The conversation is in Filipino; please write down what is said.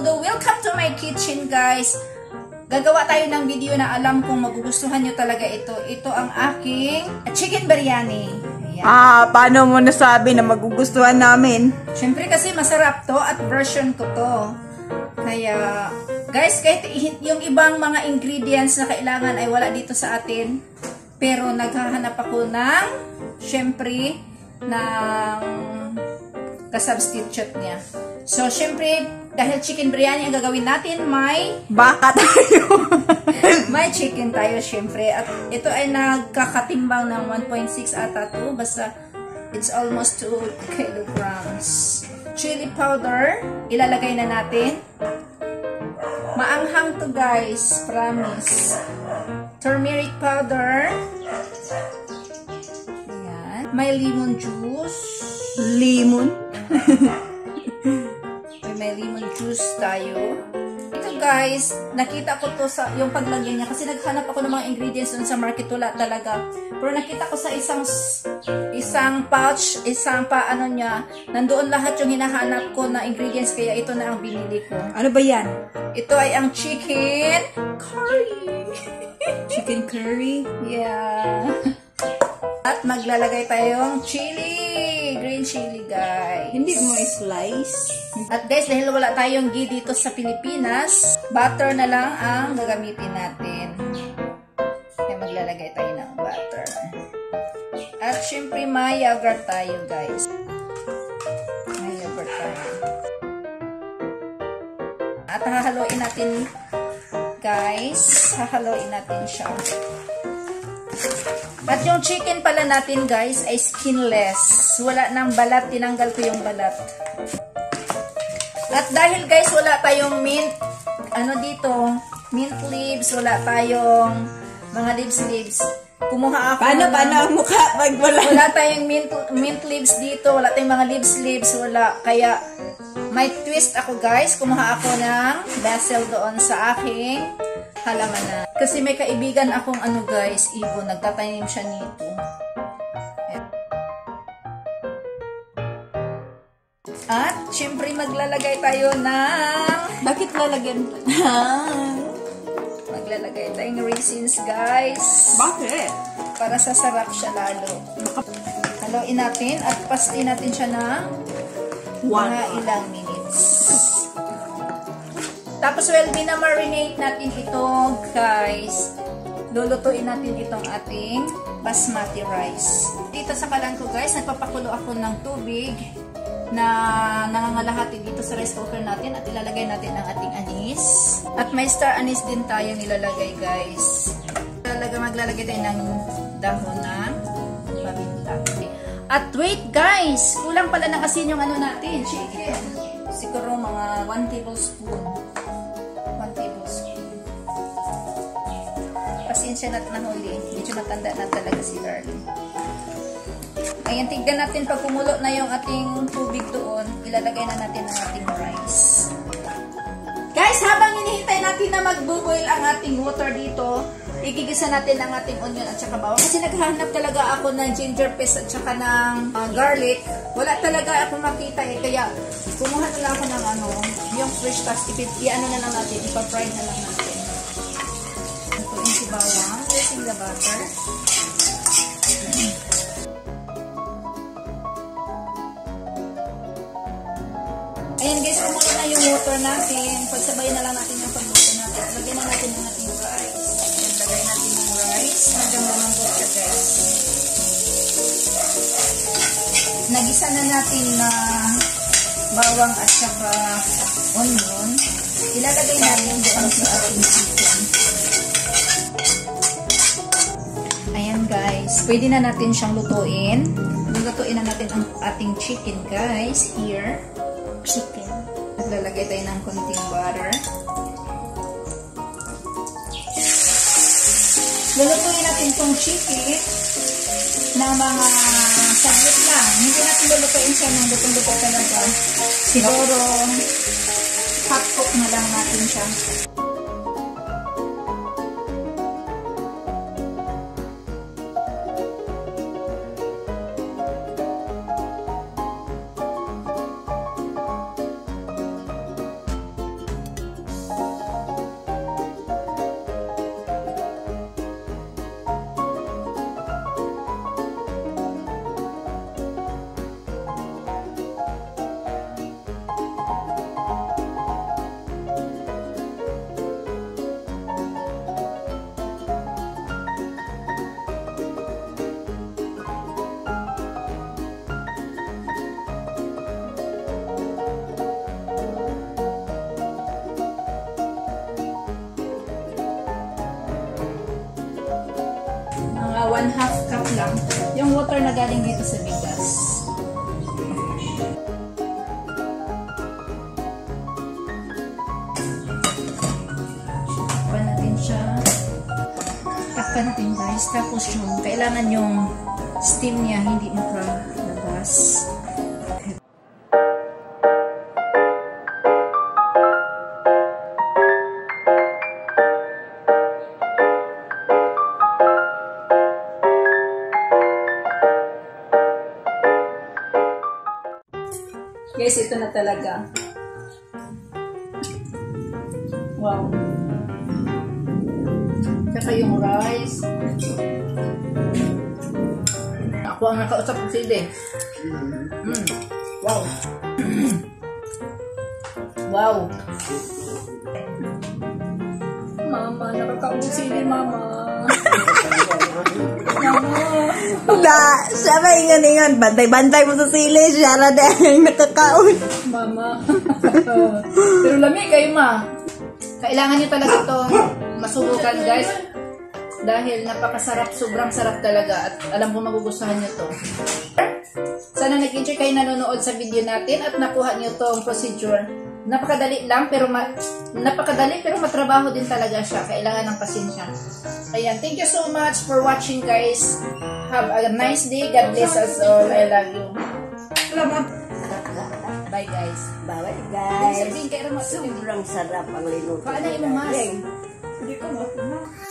todo, welcome to my kitchen guys. Gagawa tayo ng video na alam kong magugustuhan nyo talaga ito. Ito ang aking chicken biryani. Ayan. Paano mo nasabi na magugustuhan namin? Siyempre kasi masarap to at version ko to. Kaya guys, kahit yung ibang mga ingredients na kailangan ay wala dito sa atin. Pero naghahanap ako ng, siyempre, ng kasubstitute niya. So, syempre, dahil chicken biryani ang gagawin natin, may baka tayo. May chicken tayo, syempre. At ito ay nagkakatimbang ng 1.6 ata to. Basta, it's almost 2 kilograms. Chili powder, ilalagay na natin. Maanghang to guys, promise. Turmeric powder. Ayan. May lemon juice. Lemon? May lemon juice tayo. Ito guys, nakita ko to sa yung paglagyan niya kasi naghanap ako ng mga ingredients dun sa market, wala talaga. Pero nakita ko sa isang pouch, isang paano niya, nandoon lahat yung hinahanap ko na ingredients kaya ito na ang binili ko. Ano ba 'yan? Ito ay ang chicken curry. Chicken curry? Yeah. At maglalagay tayong chili, green chili guys. Hindi mo i-slice. At guys, dahil wala tayong ghee dito sa Pilipinas, butter na lang ang gagamitin natin. Kaya maglalagay tayo ng butter. At syempre may yogurt tayo guys. May yogurt tayo. At hahaluin natin guys. Hahaluin natin siya. At yung chicken pala natin guys ay skinless. Wala ng balat. Tinanggal ko yung balat. At dahil guys wala tayong mint, ano dito, mint leaves, wala tayong mga leaves. Kumuha ako. Paano ang mukha pag wala tayong mint leaves dito, wala tayong mga leaves, wala. Kaya may twist ako guys. Kumuha ako ng basil doon sa aking halaman na. Kasi may kaibigan akong ano guys, ibon, nagtatanim siya nito. At syempre maglalagay tayo ng maglalagay tayo ng raisins guys. Bakit? Para sa sarap siya lalo. Haluin natin at pastin natin siya ng mga ilang minutes. Tapos, well, binamarinate natin ito, guys. Lulutuin natin itong ating basmati rice. Dito sa kalan ko, guys, nagpapakulo ako ng tubig na nangangalahati dito sa rice cooker natin at ilalagay natin ang ating anis. At may star anis din tayo nilalagay, guys. Maglalagay tayo ng dahon ng paminta. At wait, guys! Kulang pala ng asin yung ano natin, chicken. Siguro mga 1 tablespoon. Pasensya na nahuli. Medyo matanda na talaga si Darling. Ayan, tignan natin pag kumulo na yung ating tubig doon. Ilalagay na natin ang ating rice. Guys, habang hinihintay natin na magbuboil ang ating water dito, igigisa natin ang ating onion at saka bawang. Kasi naghahanap talaga ako ng ginger paste at saka ng garlic. Wala talaga ako makita eh. Kaya kumuha na lang ako ng ano, yung fresh tas. I-ano na lang natin. Ipa-fry na lang natin. Ito yung si bawang. Using the butter. Ayan guys, kumuha na yung water natin. Pagsabay na lang natin yung pagluto natin. Lagyan na natin ng ating rice. Lagay natin yung rice. Hanggang lumambot siya guys. Nagisa na natin na bawang at saka onion. Ilalagay natin doon sa ating chicken. Ayan guys. Pwede na natin siyang lutuin. Lutuin na natin ang ating chicken guys. Here. Chicken. Naglalagay tayo ng konting butter. Lulutuin natin itong chicken ng mga saglit lang. Hindi natin lulutuin siya ng lutong-luto talaga. Siguro, hot cook na lang natin siya. 1/2 cup lang yung water na galing dito sa bigas. Takpan natin guys, tapos yung kailangan yung steam niya hindi makalabas. Guys, ito na talaga. Wow. Tsaka yung rice. Ako ang nakausap ko sila eh. Wow. Wow. Mama, nakakausilin mama. Wala, siya ba ingan-ingan? Bantay-bantay mo sa sili, siya na dahil nakakaon. Mama. Pero lamig kayo ma. Kailangan niyo talaga ito masubukan guys. Dahil napakasarap, sobrang sarap talaga at alam ko magugustuhan niyo to. Sana nag-enjoy kayo nanonood sa video natin at nakuha niyo tong procedure. Napakadali lang pero matrabaho din talaga siya. Kailangan ng pasensya. Ayan, thank you so much for watching guys. Have a nice day. God bless us all. I love you. Bye guys. Bye guys. Sobrang sarap ang linuto. Paano yung mas? Hindi ko makuha.